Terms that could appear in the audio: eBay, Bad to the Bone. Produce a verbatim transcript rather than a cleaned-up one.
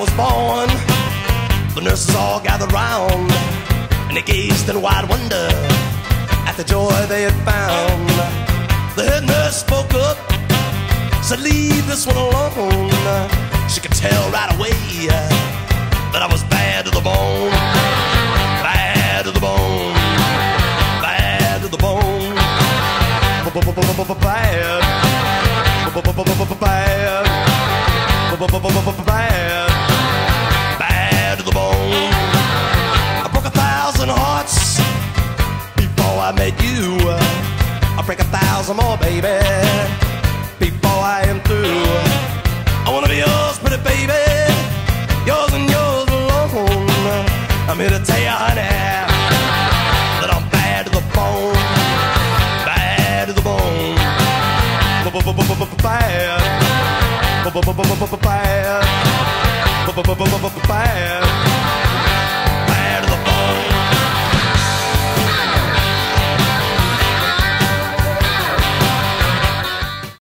was born, the nurses all gathered round, and they gazed in wide wonder at the joy they had found. The head nurse spoke up, said, "Leave this one alone." She could tell right away that I was bad to the bone. Bad to the bone. Bad to the bone. Bad. Bad. Bad to the bone. I broke a thousand hearts before I met you. I'll break a thousand more, baby, before I am through. I wanna be yours, pretty baby, yours and yours alone. I'm here to tell you, honey, that I'm bad to the bone. Bad to the bone. Bad. Bad. Bad.